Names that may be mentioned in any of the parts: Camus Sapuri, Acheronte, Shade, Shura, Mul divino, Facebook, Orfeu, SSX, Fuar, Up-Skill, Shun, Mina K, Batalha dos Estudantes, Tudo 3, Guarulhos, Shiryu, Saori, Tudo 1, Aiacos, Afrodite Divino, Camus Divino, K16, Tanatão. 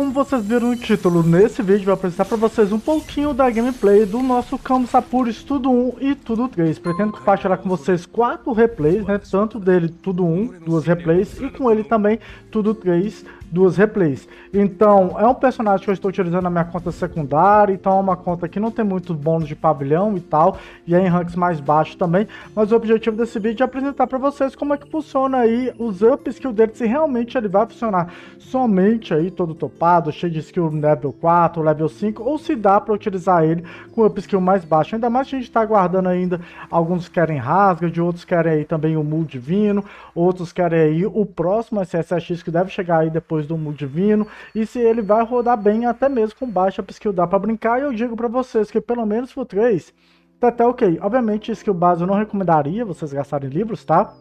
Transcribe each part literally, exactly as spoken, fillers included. Como vocês viram no título, nesse vídeo vou apresentar para vocês um pouquinho da gameplay do nosso Camus Sapuri Tudo um e Tudo três. Pretendo compartilhar com vocês quatro replays, né? Tanto dele Tudo um, duas replays, e com ele também Tudo três, duas replays. Então, é um personagem que eu estou utilizando na minha conta secundária, então é uma conta que não tem muito bônus de pavilhão e tal, e é em ranks mais baixos também, mas o objetivo desse vídeo é apresentar para vocês como é que funciona aí os up skill dele, se realmente ele vai funcionar somente aí todo topado, cheio de skill level quatro, level cinco, ou se dá para utilizar ele com up skill mais baixo. Ainda mais que a gente está aguardando ainda, alguns querem rasga, de outros querem aí também o Mul divino, outros querem aí o próximo S S X que deve chegar aí depois do Mul divino, e se ele vai rodar bem até mesmo com baixa skill dá para brincar. E eu digo para vocês que pelo menos pro três tá até ok. Obviamente skill base eu não recomendaria vocês gastarem livros, tá?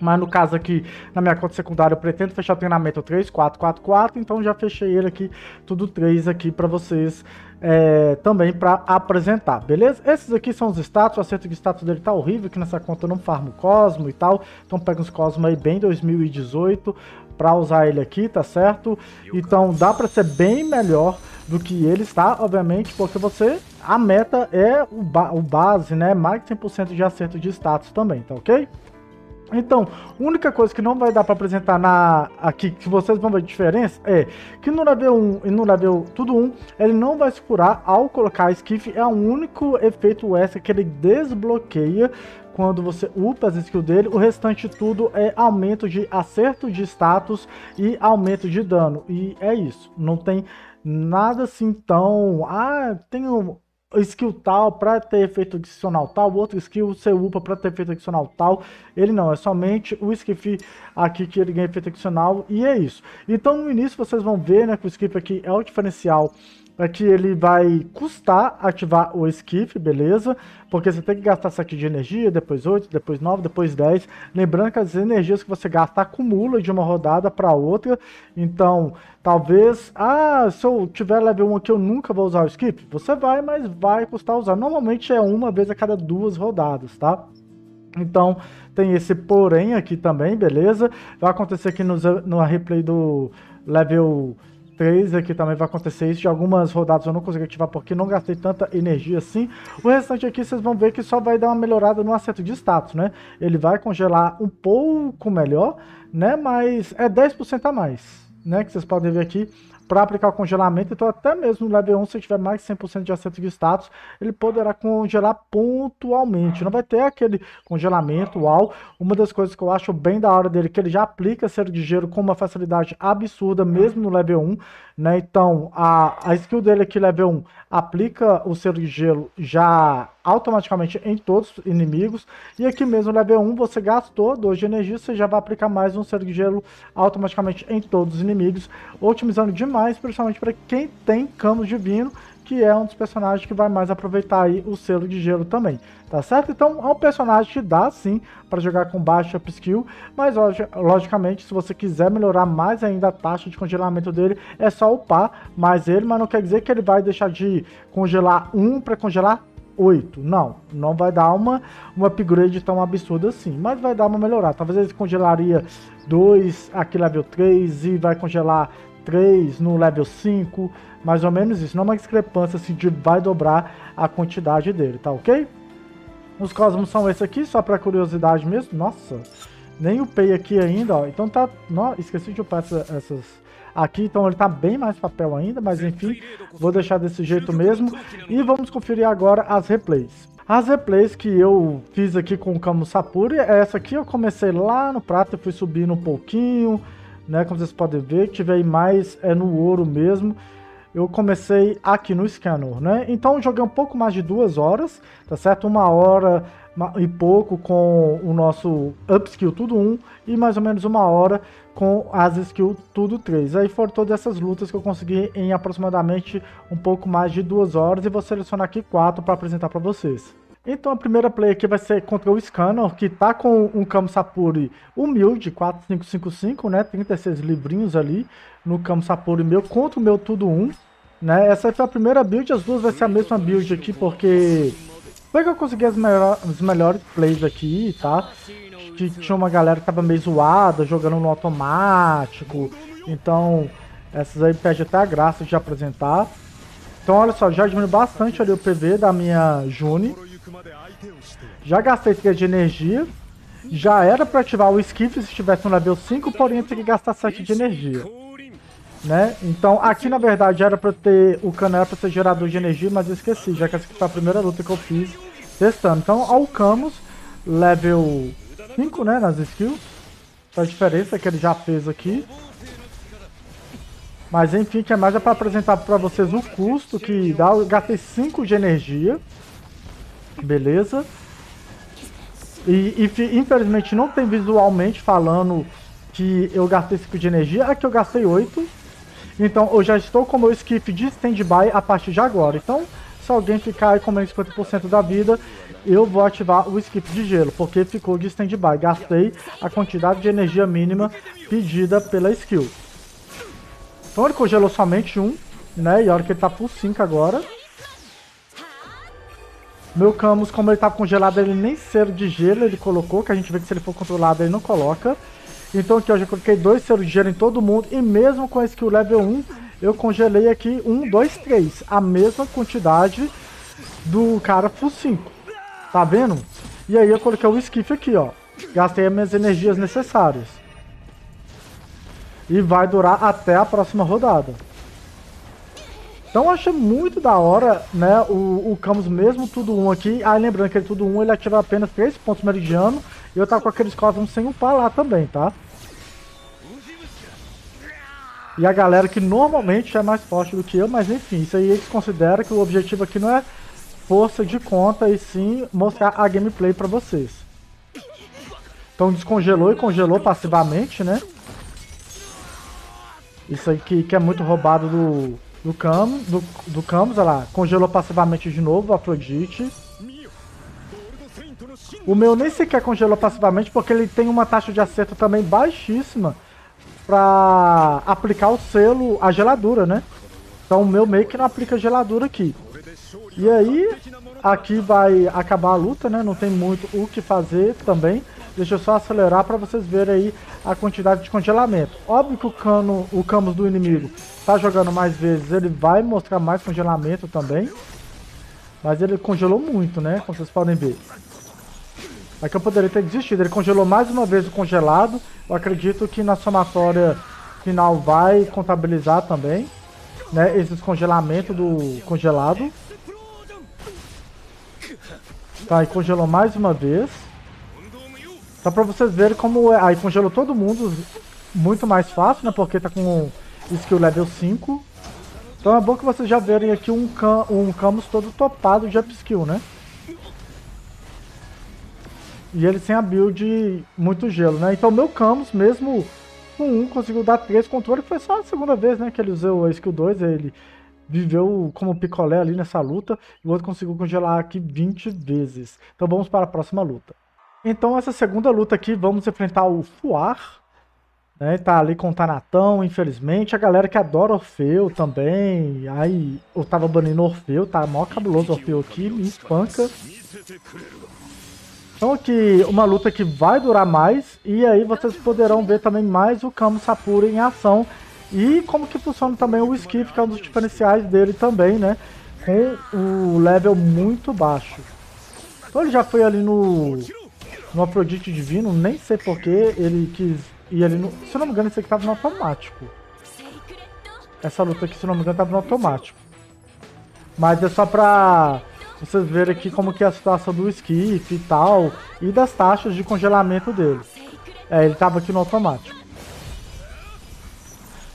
Mas no caso aqui, na minha conta secundária, eu pretendo fechar o treinamento três, quatro, quatro, quatro, então já fechei ele aqui, Tudo três aqui para vocês é, também para apresentar, beleza? Esses aqui são os status, o acerto de status dele tá horrível, que nessa conta eu não farmo Cosmo e tal, então pega uns Cosmo aí bem dois mil e dezoito para usar ele aqui, tá certo? Então dá para ser bem melhor do que ele está, obviamente, porque você... A meta é o, ba o base, né? Mais de cem por cento de acerto de status também, tá ok? Então, a única coisa que não vai dar para apresentar na, aqui, que vocês vão ver a diferença, é que no level um e no level tudo um, ele não vai se curar ao colocar a esquife. É o único efeito extra que ele desbloqueia quando você upa as skills dele. O restante tudo é aumento de acerto de status e aumento de dano. E é isso, não tem nada assim tão... Ah, tem um... skill tal para ter efeito adicional tal, outro skill você upa para ter efeito adicional tal. Ele não, é somente o skip aqui que ele ganha efeito adicional e é isso. Então no início vocês vão ver, né, que o skip aqui é o diferencial. Aqui ele vai custar ativar o esquife, beleza? Porque você tem que gastar isso aqui de energia, depois oito, depois nove, depois dez. Lembrando que as energias que você gasta acumula de uma rodada para outra. Então, talvez... Ah, se eu tiver level um aqui, eu nunca vou usar o esquife? Você vai, mas vai custar usar. Normalmente é uma vez a cada duas rodadas, tá? Então, tem esse porém aqui também, beleza? Vai acontecer aqui no, no replay do level três aqui também vai acontecer isso. De algumas rodadas eu não consegui ativar porque não gastei tanta energia assim. O restante aqui vocês vão ver que só vai dar uma melhorada no acerto de status, né? Ele vai congelar um pouco melhor, né? Mas é dez por cento a mais, né? Que vocês podem ver aqui para aplicar o congelamento. Então até mesmo no level um, se tiver mais de cem por cento de acerto de status, ele poderá congelar pontualmente. Não vai ter aquele congelamento, uau. Uma das coisas que eu acho bem da hora dele, que ele já aplica cero de gelo com uma facilidade absurda, mesmo no level um, né? Então a, a skill dele aqui, level um, aplica o cero de gelo já automaticamente em todos os inimigos. E aqui mesmo level um, você gastou dois de energia, você já vai aplicar mais um cero de gelo automaticamente em todos os inimigos, otimizando demais. Mas principalmente para quem tem Camus Divino, que é um dos personagens que vai mais aproveitar aí o selo de gelo também, tá certo? Então é um personagem que dá sim para jogar com baixa up skill, mas logicamente se você quiser melhorar mais ainda a taxa de congelamento dele, é só upar mais ele, mas não quer dizer que ele vai deixar de congelar um para congelar oito, não, não vai dar uma, uma upgrade tão absurda assim, mas vai dar uma melhorada. Talvez ele congelaria dois aqui level três e vai congelar três no level cinco, mais ou menos isso. Não é uma discrepância assim de vai dobrar a quantidade dele, tá ok? Os cosmos são esses aqui, só para curiosidade mesmo. Nossa, nem upei aqui ainda, ó. Então tá, não, esqueci de upar essa, essas aqui, então ele tá bem mais papel ainda, mas enfim, vou deixar desse jeito mesmo. E vamos conferir agora as replays. As replays que eu fiz aqui com o Camus Sapuri, essa aqui eu comecei lá no prato e fui subindo um pouquinho, né, como vocês podem ver, tive aí mais é no ouro mesmo. Eu comecei aqui no Scanner, né? Então joguei um pouco mais de duas horas, tá certo? Uma hora e pouco com o nosso upskill tudo um e mais ou menos uma hora com as skills tudo três. Aí foram todas essas lutas que eu consegui em aproximadamente um pouco mais de duas horas e vou selecionar aqui quatro para apresentar para vocês. Então a primeira play aqui vai ser contra o Scanner, que tá com um Camus Sapuri humilde, quatro cinco cinco cinco, né? trinta e seis livrinhos ali no Camus Sapuri meu, contra o meu Tudo um, né? Essa foi a primeira build, as duas vai ser a mesma build aqui, porque foi que eu consegui as, melhor, as melhores plays aqui, tá? Que tinha uma galera que tava meio zoada, jogando no automático, então... Essas aí perde até a graça de apresentar. Então olha só, já diminui bastante ali o P V da minha June. Já gastei três de energia. Já era pra ativar o esquife se tivesse um level cinco, porém eu teria que gastar sete de energia, né? Então aqui na verdade era pra ter o cano, era pra ser gerador de energia, mas eu esqueci, já que essa aqui foi a primeira luta que eu fiz testando. Então ao Camus, level cinco, né, nas skills. A diferença que ele já fez aqui. Mas enfim, que é mais é pra apresentar pra vocês o custo que dá. Eu gastei cinco de energia. Beleza. E, e infelizmente não tem visualmente falando que eu gastei cinco de energia. Aqui eu gastei oito. Então eu já estou com o meu skip de stand-by a partir de agora. Então se alguém ficar aí com menos cinquenta por cento da vida, eu vou ativar o skip de gelo, porque ficou de stand-by. Gastei a quantidade de energia mínima pedida pela skill. Então ele congelou somente um, né? E a hora que ele tá por cinco agora. Meu Camus, como ele tava congelado, ele nem selo de gelo ele colocou, que a gente vê que se ele for controlado ele não coloca. Então aqui eu já coloquei dois selos de gelo em todo mundo, e mesmo com a skill level um, eu congelei aqui um, dois, três. A mesma quantidade do cara full cinco. Tá vendo? E aí eu coloquei o esquife aqui, ó. Gastei as minhas energias necessárias. E vai durar até a próxima rodada. Então eu achei muito da hora, né, o, o Camus mesmo Tudo um aqui. Aí lembrando que ele Tudo um ele ativa apenas três pontos meridiano. E eu tava com aqueles cosmos sem upar lá também, tá? E a galera que normalmente é mais forte do que eu, mas enfim, isso aí eles consideram que o objetivo aqui não é força de conta, e sim mostrar a gameplay pra vocês. Então descongelou e congelou passivamente, né? Isso aí que, que é muito roubado do... Do Camus, do, do Camus, olha lá, congelou passivamente de novo, Afrodite. O meu nem sequer congelou passivamente, porque ele tem uma taxa de acerto também baixíssima pra aplicar o selo, a geladura, né? Então o meu meio que não aplica geladura aqui. E aí, aqui vai acabar a luta, né? Não tem muito o que fazer também. Deixa eu só acelerar pra vocês verem aí a quantidade de congelamento. Óbvio que o, cano, o Camus do inimigo tá jogando mais vezes, ele vai mostrar mais congelamento também. Mas ele congelou muito, né? Como vocês podem ver. Aqui eu poderia ter desistido. Ele congelou mais uma vez o congelado. Eu acredito que na somatória final vai contabilizar também, né, esse descongelamento do congelado. Tá, e congelou mais uma vez. Só pra vocês verem como... É. Aí congelou todo mundo muito mais fácil, né? Porque tá com skill level cinco. Então é bom que vocês já verem aqui um, cam um Camus todo topado de upskill, né? E ele sem a build muito gelo, né? Então meu Camus, mesmo com um, conseguiu dar três controles. Foi só a segunda vez, né, que ele usou a skill dois. Ele viveu como picolé ali nessa luta. E o outro conseguiu congelar aqui vinte vezes. Então vamos para a próxima luta. Então essa segunda luta aqui, vamos enfrentar o Fuar, né, tá ali com o Tanatão, infelizmente, a galera que adora Orfeu também, aí eu tava banindo Orfeu, tá mó cabuloso Orfeu aqui, me espanca. Então aqui, uma luta que vai durar mais, e aí vocês poderão ver também mais o Camus Sapuri em ação, e como que funciona também o esquife, que é um dos diferenciais dele também, né, com o level muito baixo. Então ele já foi ali no... no Afrodite Divino, nem sei porque ele quis ir ali no... Se eu não me engano, esse aqui tava no automático. Essa luta aqui, se eu não me engano, tava no automático. Mas é só pra vocês verem aqui como que é a situação do esquife e tal, e das taxas de congelamento dele. É, ele tava aqui no automático.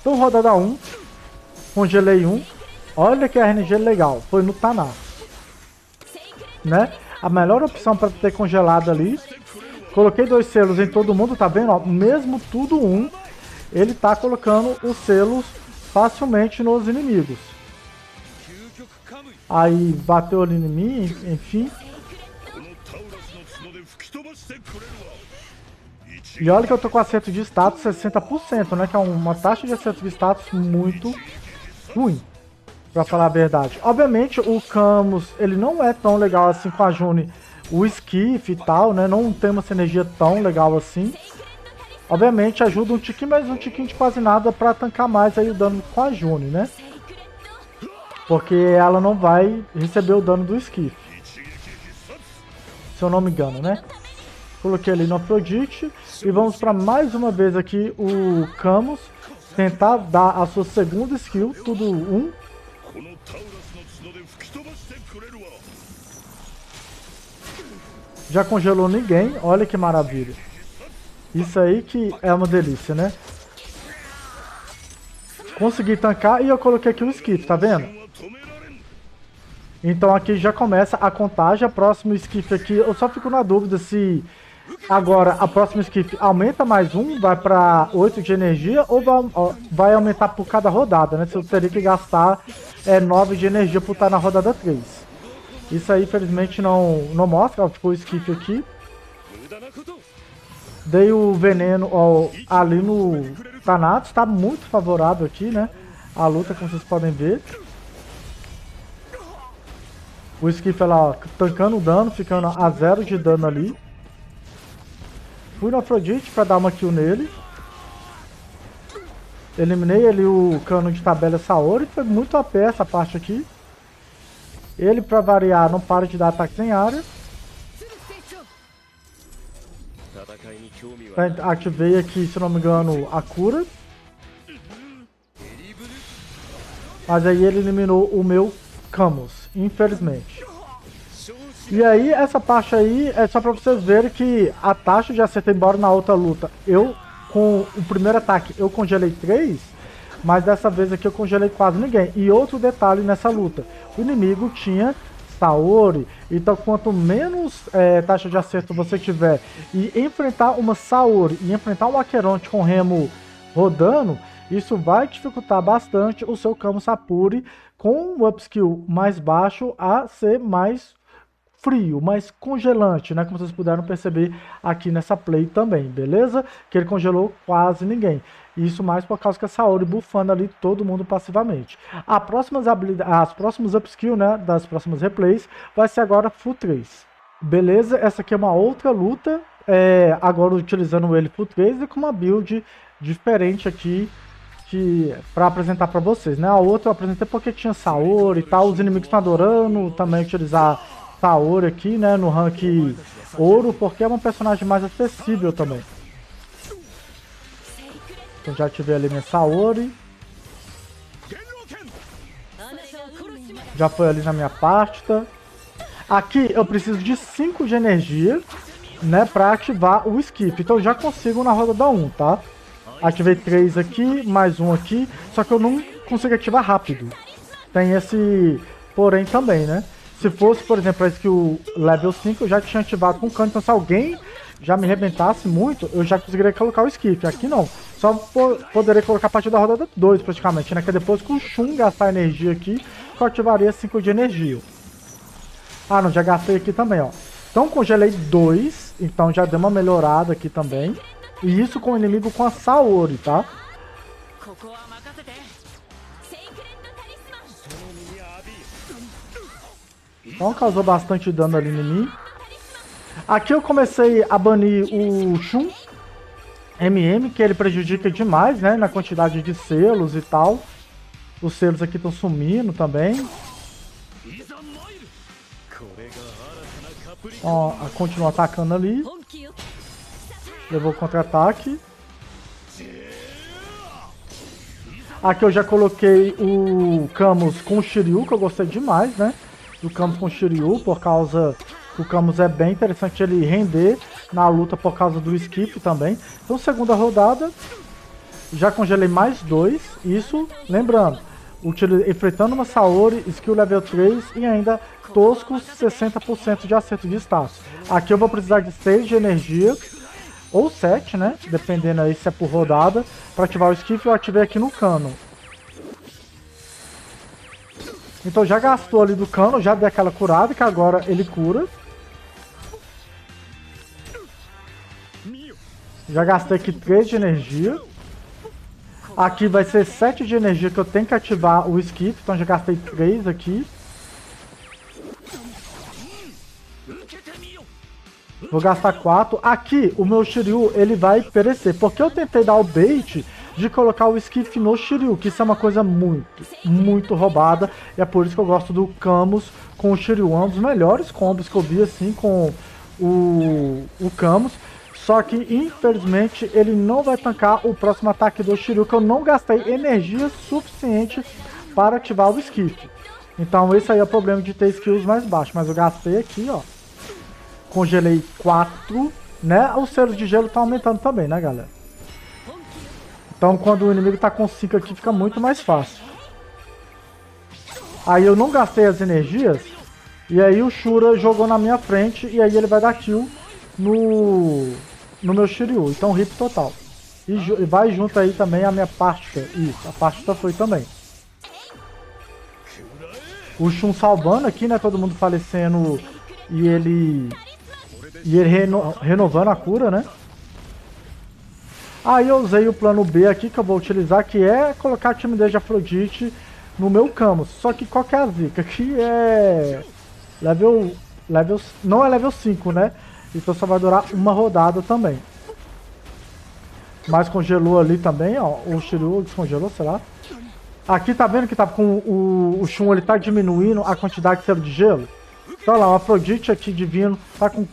Então, rodada um. Congelei um. Olha que a R N G legal. Foi no Taná, né? A melhor opção pra ter congelado ali. Coloquei dois selos em todo mundo, tá vendo? Ó, mesmo Tudo um, ele tá colocando os selos facilmente nos inimigos. Aí bateu ali em mim, enfim. E olha que eu tô com acerto de status sessenta por cento, né? Que é uma taxa de acerto de status muito ruim, pra falar a verdade. Obviamente o Camus, ele não é tão legal assim com a June. O esquife e tal, né? Não tem uma sinergia tão legal assim. Obviamente ajuda um tiquinho, mas um tiquinho de quase nada para tancar mais aí o dano com a June, né? Porque ela não vai receber o dano do esquife, se eu não me engano, né? Coloquei ali no Afrodite e vamos para mais uma vez aqui o Camus tentar dar a sua segunda skill, tudo um. Já congelou ninguém, olha que maravilha. Isso aí que é uma delícia, né? Consegui tancar e eu coloquei aqui o esquife, tá vendo? Então aqui já começa a contagem, a próxima esquife aqui, eu só fico na dúvida se agora a próxima esquife aumenta mais um, vai para oito de energia ou vai, ó, vai aumentar por cada rodada, né? Se eu teria que gastar é, nove de energia por estar na rodada três. Isso aí infelizmente não, não mostra, ó, ficou o esquife aqui. Dei o veneno ó, ali no Tanatão, está muito favorável aqui, né? A luta, como vocês podem ver. O esquife lá, ó, tancando o dano, ficando a zero de dano ali. Fui no Afrodite para dar uma kill nele. Eliminei ali o cano de tabela Saori, foi muito A P essa parte aqui. Ele, para variar, não para de dar ataque em área. Ativei aqui, se não me engano, a cura. Mas aí ele eliminou o meu Camus, infelizmente. E aí, essa parte aí é só pra vocês verem que a taxa de acerto, embora na outra luta, eu, com o primeiro ataque, eu congelei três, mas dessa vez aqui eu congelei quase ninguém. E outro detalhe nessa luta, o inimigo tinha Saori, então quanto menos é, taxa de acerto você tiver e enfrentar uma Saori e enfrentar um Acheronte com remo rodando, isso vai dificultar bastante o seu Camus Sapuri com um upskill mais baixo a ser mais frio, mais congelante, né? Como vocês puderam perceber aqui nessa play também, beleza? Que ele congelou quase ninguém. Isso mais por causa que a Saori bufando ali todo mundo passivamente. A próximas as próximas upskill, né, das próximas replays, vai ser agora full três. Beleza? Essa aqui é uma outra luta, é, agora utilizando ele full três e com uma build diferente aqui que para apresentar para vocês, né? A outra eu apresentei porque tinha Saori e tal, os inimigos estão adorando também utilizar Saori aqui, né, no rank ouro, porque é um personagem mais acessível também. Então já tive ali minha Saori. Já foi ali na minha pasta. Aqui eu preciso de cinco de energia, né, pra ativar o esquife. Então eu já consigo na rodada um, tá? Ativei três aqui, mais um aqui. Só que eu não consigo ativar rápido. Tem esse porém também, né? Se fosse, por exemplo, a skill level cinco, eu já tinha ativado com o canto. Então se alguém já me arrebentasse muito, eu já conseguiria colocar o esquife. Aqui não. Só po poderia colocar a partir da rodada dois praticamente, né? Que depois que o Shun gastar energia aqui, eu ativaria cinco de energia. Ah, não, já gastei aqui também, ó. Então congelei dois, então já deu uma melhorada aqui também. E isso com o inimigo com a Saori, tá? Então causou bastante dano ali em mim. Aqui eu comecei a banir o Shun M M, que ele prejudica demais, né, na quantidade de selos e tal. Os selos aqui estão sumindo também. Ó, continua atacando ali. Levou o contra-ataque. Aqui eu já coloquei o Camus com o Shiryu, que eu gostei demais, né, do Camus com o Shiryu, por causa que o Camus é bem interessante ele render na luta por causa do esquife também. Então, segunda rodada, já congelei mais dois. Isso, lembrando, enfrentando uma Saori, skill level três e ainda toscos sessenta por cento de acerto de status. Aqui eu vou precisar de seis de energia, ou sete, né? Dependendo aí se é por rodada. Para ativar o esquife, eu ativei aqui no cano. Então já gastou ali do cano, já deu aquela curada, que agora ele cura. Já gastei aqui três de energia. Aqui vai ser sete de energia que eu tenho que ativar o esquife. Então já gastei três aqui. Vou gastar quatro. Aqui, o meu Shiryu, ele vai perecer. Porque eu tentei dar o bait de colocar o Skiff no Shiryu, que isso é uma coisa muito, muito roubada. E é por isso que eu gosto do Camus com o Shiryu. É um dos melhores combos que eu vi, assim, com o, o Camus. Só que, infelizmente, ele não vai tancar o próximo ataque do Shiryu, que eu não gastei energia suficiente para ativar o Skiff. Então, esse aí é o problema de ter skills mais baixos. Mas eu gastei aqui, ó. Congelei quatro, né? Os selos de gelo estão aumentando também, né, galera? Então, quando o inimigo tá com cinco aqui, fica muito mais fácil. Aí eu não gastei as energias. E aí o Shura jogou na minha frente. E aí ele vai dar kill no, no meu Shiryu. Então, rip total. E, e vai junto aí também a minha pasta. Isso, a pasta foi também. O Shun salvando aqui, né? Todo mundo falecendo e ele... E ele reno, renovando a cura, né? Aí eu usei o plano B aqui que eu vou utilizar, que é colocar a timidez de Afrodite no meu Camus. Só que qual que é a zica? Que é... Level... level não é level cinco, né? Então só vai durar uma rodada também. Mas congelou ali também, ó. O Shiryu descongelou, será? Aqui tá vendo que tá com o, o Shun, ele tá diminuindo a quantidade de selo de gelo. Então olha lá, o Afrodite aqui divino tá com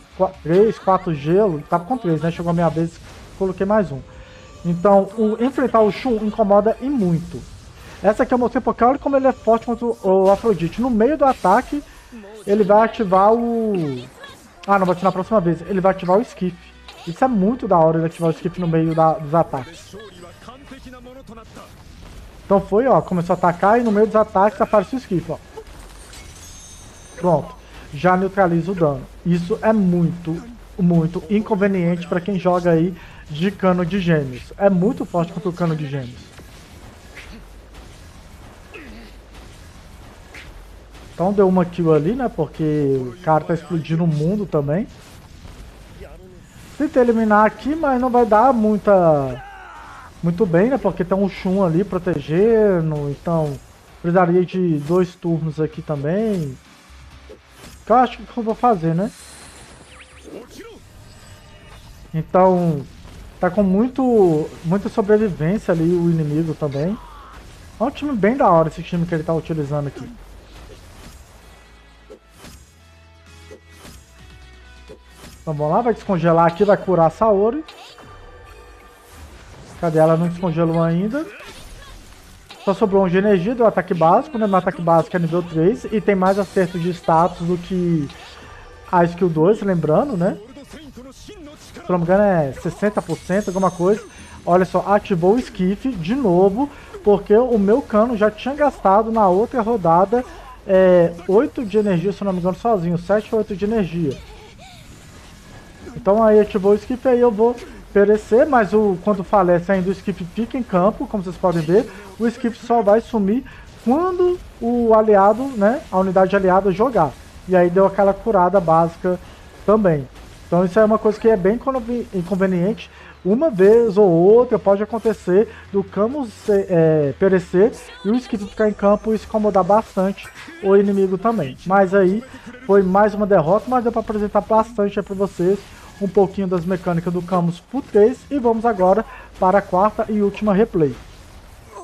três, quatro gelo, tá com três, né? Chegou a minha vez, coloquei mais um. Então, o, enfrentar o Shun incomoda e muito. Essa aqui eu mostrei porque olha como ele é forte contra o, o Afrodite. No meio do ataque, ele vai ativar o... Ah, não, vou ativar na próxima vez. Ele vai ativar o Skiff. Isso é muito da hora, ele ativar o Skiff no meio da, dos ataques. Então foi, ó, começou a atacar e no meio dos ataques aparece o Skiff, ó. Pronto, já neutraliza o dano. Isso é muito, muito inconveniente pra quem joga aí de cano de gêmeos. É muito forte contra o cano de gêmeos. Então deu uma kill ali, né, porque o cara tá explodindo o mundo também. Tentei eliminar aqui, mas não vai dar muita... Muito bem, né? Porque tem um Shun ali protegendo, então precisaria de dois turnos aqui também. Que eu acho que eu vou fazer, né? Então, tá com muito, muita sobrevivência ali o inimigo também. É um time bem da hora esse time que ele tá utilizando aqui. Então vamos lá, vai descongelar aqui, vai curar a Saori. Cadê ela? Não descongelou ainda. Só sobrou um de energia do ataque básico, né? Meu ataque básico é nível três e tem mais acerto de status do que a skill dois, lembrando, né? Se não me engano é sessenta por cento, alguma coisa. Olha só, ativou o Skiff de novo, porque o meu cano já tinha gastado na outra rodada é, oito de energia, se não me engano, sozinho, sete ou oito de energia. Então aí ativou o Skiff e aí eu vou... perecer, mas o, quando falece ainda o Skiff fica em campo, como vocês podem ver. O Skiff só vai sumir quando o aliado, né, a unidade aliada jogar. E aí deu aquela curada básica também. Então isso é uma coisa que é bem inconveniente. Uma vez ou outra pode acontecer do Camus é, perecer e o Skiff ficar em campo e isso incomodar bastante o inimigo também. Mas aí foi mais uma derrota, mas deu para apresentar bastante aí para vocês um pouquinho das mecânicas do Camus pro três. E vamos agora para a quarta e última replay.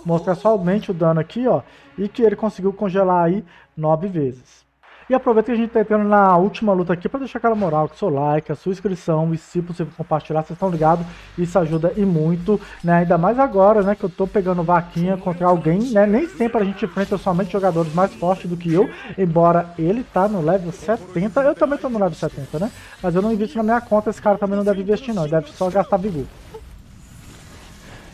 Mostrar somente o dano aqui, ó. E que ele conseguiu congelar aí nove vezes. E aproveita que a gente tá entrando na última luta aqui para deixar aquela moral, que o seu like, a sua inscrição e se possível compartilhar, vocês estão ligados, isso ajuda e muito, né? Ainda mais agora, né, que eu tô pegando vaquinha contra alguém, né? Nem sempre a gente enfrenta somente jogadores mais fortes do que eu, embora ele tá no level setenta, eu também tô no level setenta, né? Mas eu não invisto na minha conta, esse cara também não deve investir não, ele deve só gastar vigor.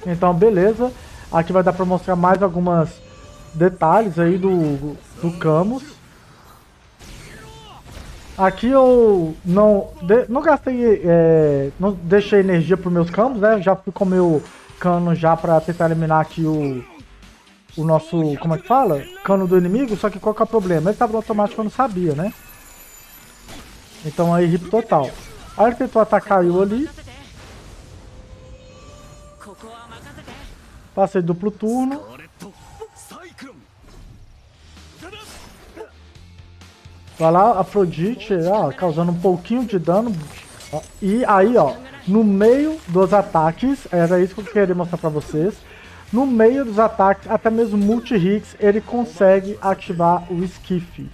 Então, beleza. Aqui vai dar para mostrar mais alguns detalhes aí do, do Camus. Aqui eu não, de, não gastei, é, não deixei energia para os meus Camus, né? Já fui com o meu cano já para tentar eliminar aqui o, o nosso, como é que fala? Cano do inimigo, só que qual que é o problema? Ele estava no automático, eu não sabia, né? Então aí rip total. Aí ele tentou atacar eu ali. Passei duplo turno. Vai lá, Afrodite, ó, causando um pouquinho de dano, E aí, ó, no meio dos ataques, era isso que eu queria mostrar pra vocês. No meio dos ataques, até mesmo multi-hits, ele consegue ativar o esquife.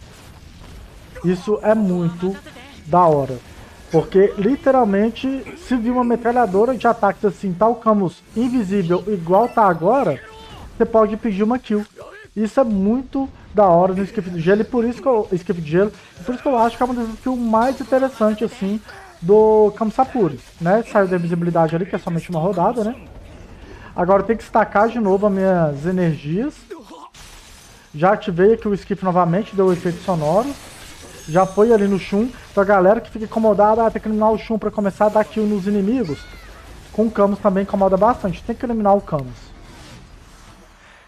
Isso é muito da hora. Porque, literalmente, se vir uma metralhadora de ataques assim, tal Camus invisível, igual tá agora, você pode pedir uma kill. Isso é muito da hora no esquife de gelo, e por isso que eu, esquife de gelo, por isso que eu acho que é uma das skills mais interessantes, assim, do Camus Sapuri, né? Saiu da invisibilidade ali, que é somente uma rodada, né? Agora eu tenho que destacar de novo as minhas energias. Já ativei aqui o esquife novamente, deu o efeito sonoro. Já foi ali no Shun. Então a galera que fica incomodada, ah, tem que eliminar o Shun pra começar a dar kill nos inimigos. Com o Camus também incomoda bastante, tem que eliminar o Camus.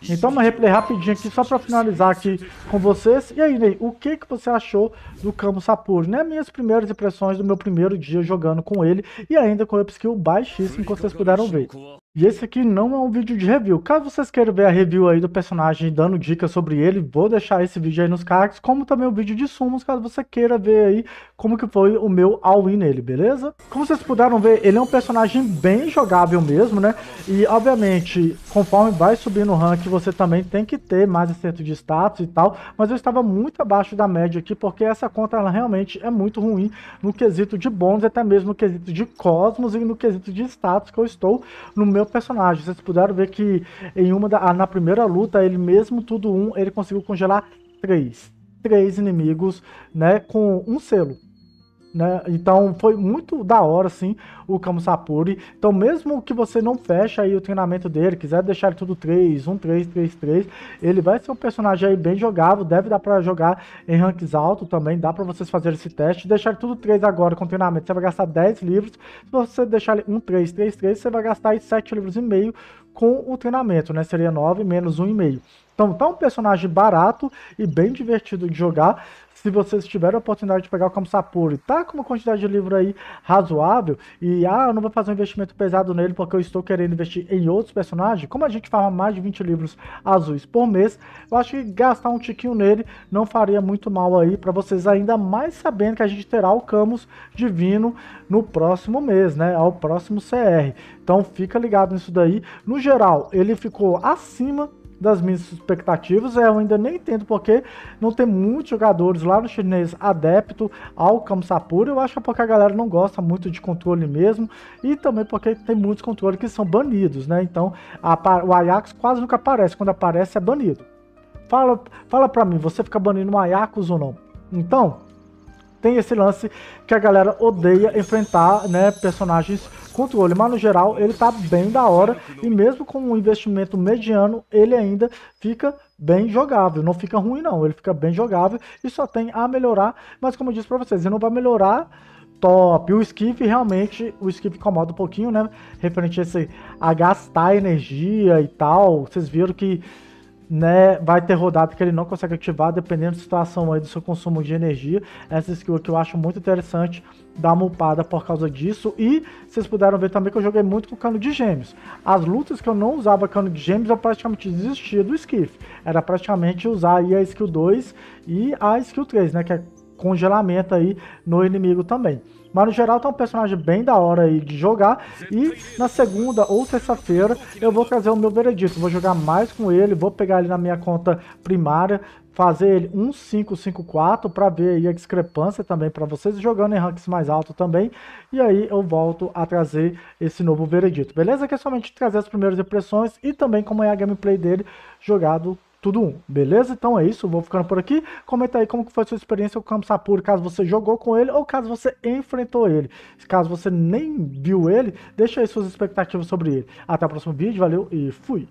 Então uma replay rapidinho aqui, só pra finalizar aqui com vocês. E aí, Ney, o que, que você achou do Camus Sapuri? Né? Minhas primeiras impressões do meu primeiro dia jogando com ele. E ainda com o upskill baixíssimo que vocês puderam ver. E esse aqui não é um vídeo de review. Caso vocês queiram ver a review aí do personagem, dando dicas sobre ele, vou deixar esse vídeo aí nos cards. Como também o vídeo de sumos, caso você queira ver aí como que foi o meu all-in nele, beleza? Como vocês puderam ver, ele é um personagem bem jogável mesmo, né? E obviamente, conforme vai subindo no ranking, você também tem que ter mais acerto de status e tal, mas eu estava muito abaixo da média aqui, porque essa conta ela realmente é muito ruim no quesito de bônus, até mesmo no quesito de cosmos e no quesito de status que eu estou no meu personagem. Vocês puderam ver que em uma da, na primeira luta, ele mesmo tudo um, ele conseguiu congelar três, três inimigos, né, com um selo. Né? Então foi muito da hora assim o Camus Sapuri. Então mesmo que você não feche aí o treinamento dele, quiser deixar ele tudo três, um, três, três, três, ele vai ser um personagem aí bem jogável, deve dar pra jogar em ranks alto também, dá pra vocês fazerem esse teste. Deixar ele tudo três agora com treinamento, você vai gastar dez livros. Se você deixar ele um, três, três, três, você vai gastar aí sete livros e meio com o treinamento, né? Seria nove menos um e meio. Então tá um personagem barato e bem divertido de jogar. Se vocês tiverem a oportunidade de pegar o Camus Sapuri, tá com uma quantidade de livro aí razoável, e ah, eu não vou fazer um investimento pesado nele porque eu estou querendo investir em outros personagens, como a gente farma mais de vinte livros azuis por mês, eu acho que gastar um tiquinho nele não faria muito mal aí pra vocês, ainda mais sabendo que a gente terá o Camus Divino no próximo mês, né, ao próximo C R. Então fica ligado nisso daí. No geral, ele ficou acima das minhas expectativas, eu ainda nem entendo porque não tem muitos jogadores lá no chinês adepto ao Camus Sapuri. Eu acho que é porque a galera não gosta muito de controle mesmo, e também porque tem muitos controles que são banidos, né? Então a, o Aiacos quase nunca aparece, quando aparece é banido. Fala, fala pra mim, você fica banindo o Aiacos ou não? Então tem esse lance que a galera odeia enfrentar, né, personagens controle, mas no geral ele tá bem da hora, e mesmo com um investimento mediano, ele ainda fica bem jogável, não fica ruim não, ele fica bem jogável e só tem a melhorar, mas como eu disse pra vocês, ele não vai melhorar top. O esquife realmente, o esquife incomoda um pouquinho, né, referente a, esse, a gastar energia e tal, vocês viram que, né, vai ter rodada que ele não consegue ativar, dependendo da situação aí do seu consumo de energia. Essa skill aqui eu acho muito interessante, dá uma upada por causa disso. E vocês puderam ver também que eu joguei muito com cano de gêmeos. As lutas que eu não usava cano de gêmeos, eu praticamente desistia do esquife. Era praticamente usar aí a skill dois e a skill três, né, que é congelamento aí no inimigo também. Mas no geral tá um personagem bem da hora aí de jogar, e na segunda ou terça-feira eu vou trazer o meu veredito, vou jogar mais com ele, vou pegar ele na minha conta primária, fazer ele um cinco cinco quatro para ver aí a discrepância também para vocês, jogando em ranks mais alto também, e aí eu volto a trazer esse novo veredito, beleza? Que é somente trazer as primeiras impressões e também como é a gameplay dele jogado Tudo um, beleza? Então é isso, vou ficando por aqui. Comenta aí como que foi a sua experiência com o Camus Sapuri, caso você jogou com ele ou caso você enfrentou ele. Caso você nem viu ele, deixa aí suas expectativas sobre ele. Até o próximo vídeo, valeu e fui!